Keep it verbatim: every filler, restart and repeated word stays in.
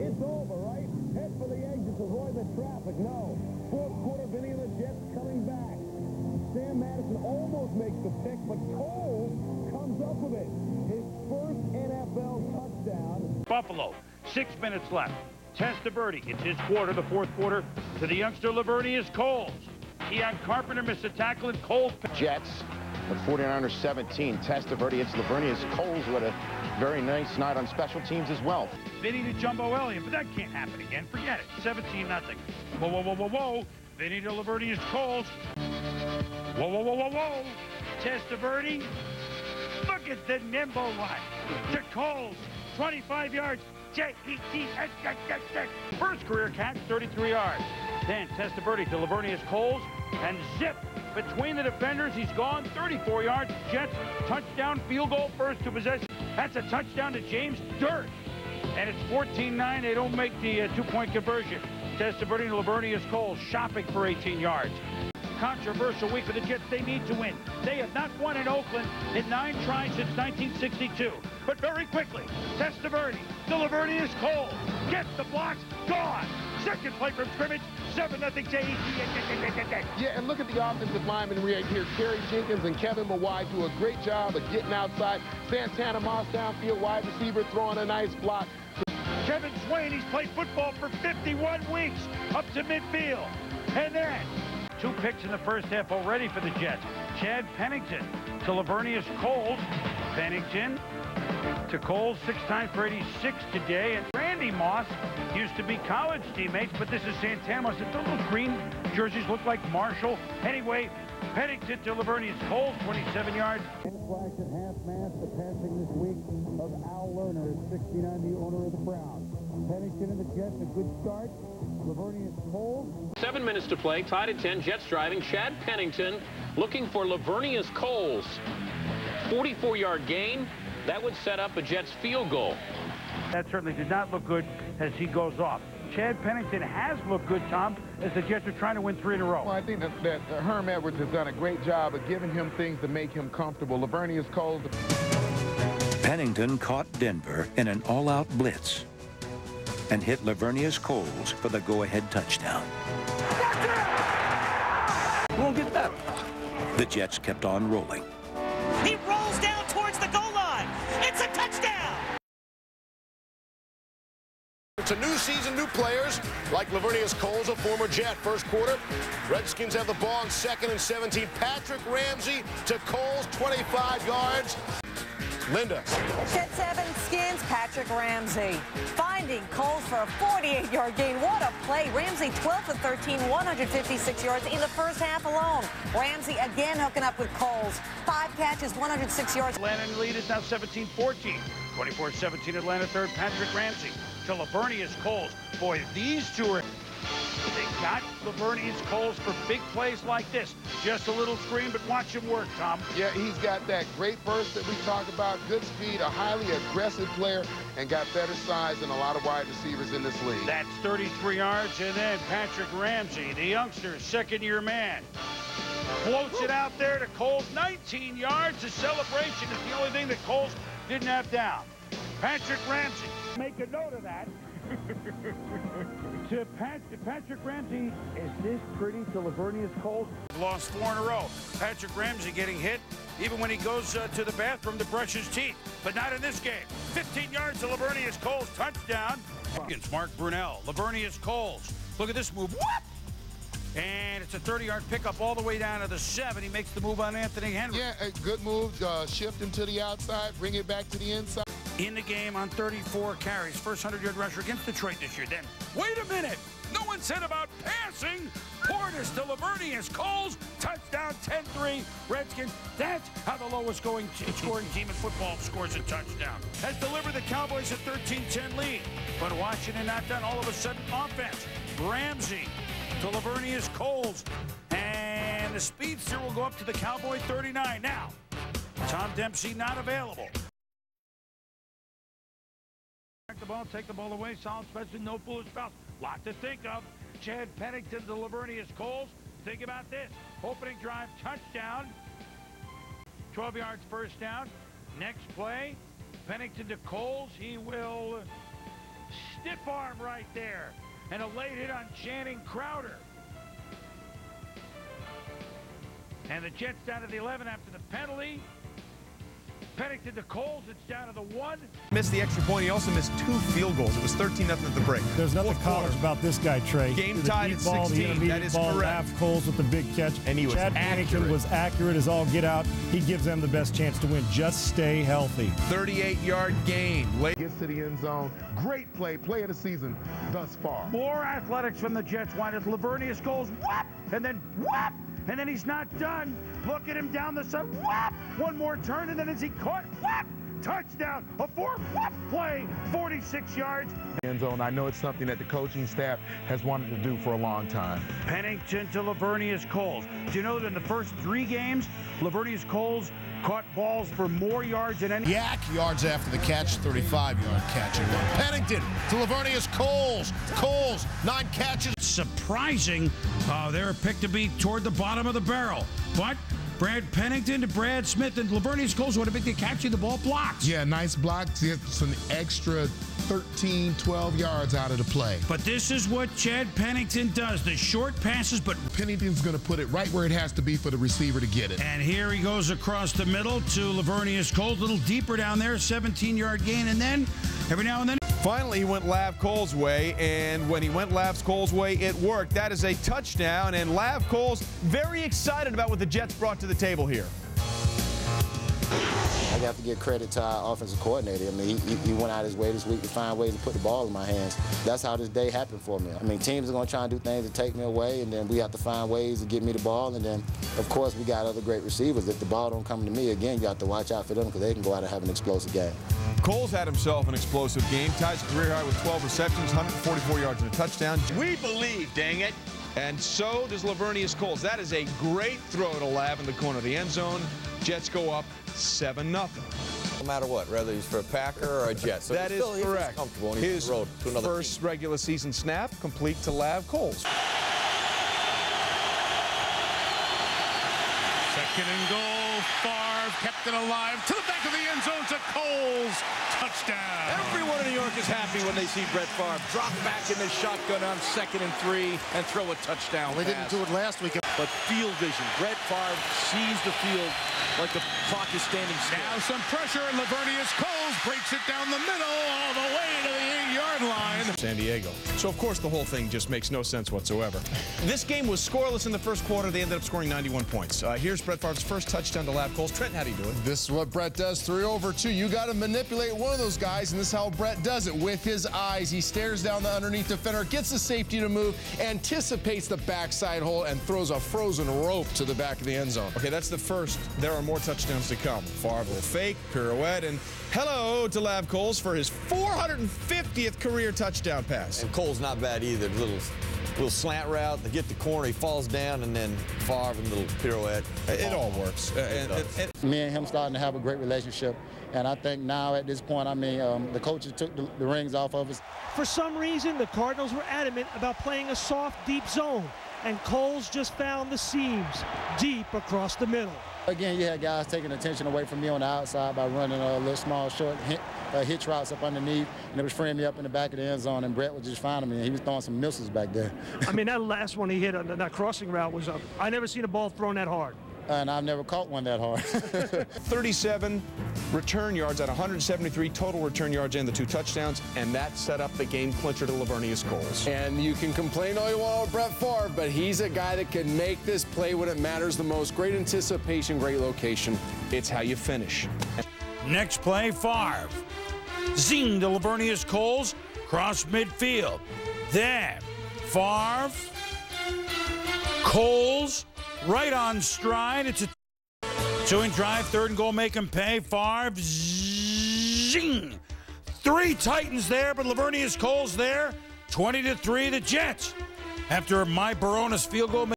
It's over, right? Head for the exits, avoid the traffic. No. Fourth quarter, Vinny and the Jets coming back. Sam Madison almost makes the pick, but Coles comes up with it. His first N F L touchdown. Buffalo, six minutes left. Testaverde, it's his quarter, the fourth quarter. To the youngster, Laveranues Coles. Keon Carpenter missed a tackle and Coles. Jets, the forty-niners seventeen. Testaverde, it's Laveranues Coles with a very nice night on special teams as well. Vinny to Jumbo Elliott, but that can't happen again. Forget it. seventeen nothing. Whoa, whoa, whoa, whoa, whoa. Vinny to Laveranues Coles. Whoa, whoa, whoa, whoa, whoa. Testaverde. Look at the nimble one. To Coles. twenty-five yards. J E T S. First career catch, thirty-three yards. Then Testaverde to Laveranues Coles. And zip between the defenders. He's gone thirty-four yards. Jets touchdown, field goal, first to possession. That's a touchdown to James Dirk. And it's fourteen nine. They don't make the uh, two-point conversion. Testaverde to Laveranues Coles shopping for eighteen yards. Controversial week for the Jets. They need to win. They have not won in Oakland in nine tries since nineteen sixty-two. But very quickly, Testaverde, Laveranues Coles, gets the blocks, gone. Second play from scrimmage, seven nothing J E T S. Yeah, and look at the offensive linemen right here. Kerry Jenkins and Kevin Mawae do a great job of getting outside. Santana Moss downfield, wide receiver, throwing a nice block. Kevin Swain, he's played football for fifty-one weeks, up to midfield. And then, two picks in the first half already for the Jets. Chad Pennington to Laveranues Coles. Pennington to Coles, six times for eighty-six today. And Randy Moss used to be college teammates, but this is Santana Moss. Don't those green jerseys look like Marshall? Anyway, Pennington to Laveranues Coles, twenty-seven yards. Flash at half-mast, the passing this week of Al Lerner, sixty-nine, the owner of the Browns. Pennington and the Jets, a good start. Laveranues Coles. Seven minutes to play, tied at ten, Jets driving. Chad Pennington looking for Laveranues Coles. forty-four-yard gain. That would set up a Jets field goal. That certainly did not look good as he goes off. Chad Pennington has looked good, Tom, as the Jets are trying to win three in a row. Well, I think that, that uh, Herm Edwards has done a great job of giving him things to make him comfortable. Laveranues Coles. Pennington caught Denver in an all-out blitz and hit Laveranues Coles for the go-ahead touchdown. Won't get that. The Jets kept on rolling. He rolls down towards the goal line. It's a touchdown. It's a new season, new players like Laveranues Coles, a former Jet. First quarter, Redskins have the ball on second and seventeen. Patrick Ramsey to Coles, twenty-five yards. Linda. Jets seven skins Patrick Ramsey, finding Coles for a forty-eight-yard gain. What a play. Ramsey twelve for thirteen, one hundred fifty-six yards in the first half alone. Ramsey again hooking up with Coles. Five catches, one hundred six yards. Atlanta lead is now seventeen fourteen. twenty-four seventeen Atlanta third. Patrick Ramsey to Laveranues Coles. Boy, these two are... They got Laveranues Coles for big plays like this. Just a little screen, but watch him work, Tom. Yeah, he's got that great burst that we talk about, good speed, a highly aggressive player, and got better size than a lot of wide receivers in this league. That's thirty-three yards, and then Patrick Ramsey, the youngster, second-year man, floats it out there to Coles, nineteen yards. The celebration is the only thing that Coles didn't have down. Patrick Ramsey. Make a note of that. to Pat, to Patrick Ramsey, is this pretty to Laveranues Coles? Lost four in a row. Patrick Ramsey getting hit even when he goes uh, to the bathroom to brush his teeth, but not in this game. fifteen yards to Laveranues Coles, touchdown. Against Mark Brunel, Laveranues Coles. Look at this move, what? And it's a thirty-yard pickup all the way down to the seven. He makes the move on Anthony Henry. Yeah, a good move, uh, shift him to the outside, bring it back to the inside. In the game on thirty-four carries, first hundred-yard rusher against Detroit this year. Then, wait a minute, no one said about passing. Portis to Laveranues Coles, touchdown, ten three, Redskins. That's how the lowest going scoring team in football scores a touchdown. Has delivered the Cowboys a thirteen ten lead, but Washington not done. All of a sudden, offense, Ramsey to Laveranues Coles, and the speedster will go up to the Cowboy thirty-nine. Now, Tom Dempsey not available. The ball, take the ball away, solid special, no foolish fouls. Lot to think of. Chad Pennington to Laveranues Coles. Think about this. Opening drive, touchdown. twelve yards, first down. Next play, Pennington to Coles. He will stiff arm right there. And a late hit on Channing Crowder. And the Jets down to the eleven after the penalty. Pennington to Coles, it's down to the one. Missed the extra point. He also missed two field goals. It was thirteen nothing at the break. There's nothing college about this guy, Trey. Game tied at sixteen. That is correct. Coles with the big catch. And he was accurate. Chad Pennington was accurate as all get out. He gives them the best chance to win. Just stay healthy. thirty-eight yard gain. Gets to the end zone. Great play. Play of the season thus far. More athletics from the Jets. Why does Laveranues Coles whap and then whap? And then he's not done. Look at him down the side. Whap! One more turn, and then is he caught? Whap! Touchdown. A four whap play. forty-six yards. End zone. I know it's something that the coaching staff has wanted to do for a long time. Pennington to Laveranues Coles. Do you know that in the first three games, Laveranues Coles caught balls for more yards than any. Yak yards after the catch, thirty-five yard catch. Pennington to Laveranues Coles. Coles, nine catches. Surprising. Uh, they're picked to be toward the bottom of the barrel. But Brad Pennington to Brad Smith, and Laveranues Coles would have been catching the ball blocks. Yeah, nice blocks. It's an extra thirteen, twelve yards out of the play. But this is what Chad Pennington does. The short passes, but Pennington's going to put it right where it has to be for the receiver to get it. And here he goes across the middle to Laveranues Coles, a little deeper down there, seventeen yard gain, and then every now and then. Finally, he went Lav Coles' way, and when he went Lav Coles' way, it worked. That is a touchdown, and Lav Coles very excited about what the Jets brought to the table here. I have to give credit to our offensive coordinator. I mean, he, he went out his way this week to find ways to put the ball in my hands. That's how this day happened for me. I mean, teams are going to try and do things to take me away, and then we have to find ways to get me the ball. And then, of course, we got other great receivers. If the ball don't come to me again, you have to watch out for them because they can go out and have an explosive game. Coles had himself an explosive game. Ties career high with twelve receptions, one hundred forty-four yards and a touchdown. We believe, dang it. And so does Laveranues Coles. That is a great throw to Lav in the corner of the end zone. Jets go up seven nothing. No matter what, whether he's for a Packer or a Jet. So that is still, correct. Comfortable and his road to another first team. Regular season snap complete to Lav Coles. Second and goal. Favre kept it alive to the back of the end zone to Coles. Touchdown. Everyone in New York is happy when they see Brett Favre drop back in the shotgun on second and three and throw a touchdown. Well, they didn't do it last week. But field vision. Brett Favre sees the field like the clock is standing still. Now some pressure, and Laveranues Coles breaks it down the middle all the way to the eight yard line. San Diego. So, of course, the whole thing just makes no sense whatsoever. This game was scoreless in the first quarter. They ended up scoring ninety-one points. Uh, here's Brett Favre's first touchdown to Lav Coles. Trent, how do you do it? This is what Brett does. Three over two. You got to manipulate one of those guys, and this is how Brett does it. With his eyes, he stares down the underneath defender, gets the safety to move, anticipates the backside hole, and throws a frozen rope to the back of the end zone. Okay, that's the first. There are more touchdowns to come. Favre will fake, pirouette, and hello to Lav Coles for his four hundred fiftieth career touchdown pass. And Coles not bad either. Little, little slant route. They get the corner, he falls down, and then Favre and little pirouette. It, it all works. Uh, it it, it, it, Me and him starting to have a great relationship, and I think now at this point, I mean, um, the coaches took the, the rings off of us. For some reason, the Cardinals were adamant about playing a soft, deep zone, and Coles just found the seams deep across the middle. Again, you had guys taking attention away from me on the outside by running a little small, short hit, uh, hitch routes up underneath, and it was freeing me up in the back of the end zone, and Brett was just finding me, and he was throwing some missiles back there. I mean, that last one he hit on that crossing route was up. I never seen a ball thrown that hard. And I've never caught one that hard. thirty-seven return yards at one hundred seventy-three total return yards and the two touchdowns, and that set up the game clincher to Laveranues Coles. And you can complain all you want with Brett Favre, but he's a guy that can make this play when it matters the most. Great anticipation, great location. It's how you finish. Next play, Favre. Zing to Laveranues Coles, cross midfield. There, Favre, Coles, right on stride. It's a two-and drive, third and goal, make him pay. Favre, zing. Three Titans there, but Laveranues Coles there. twenty to three, the Jets. After my Baronas field goal.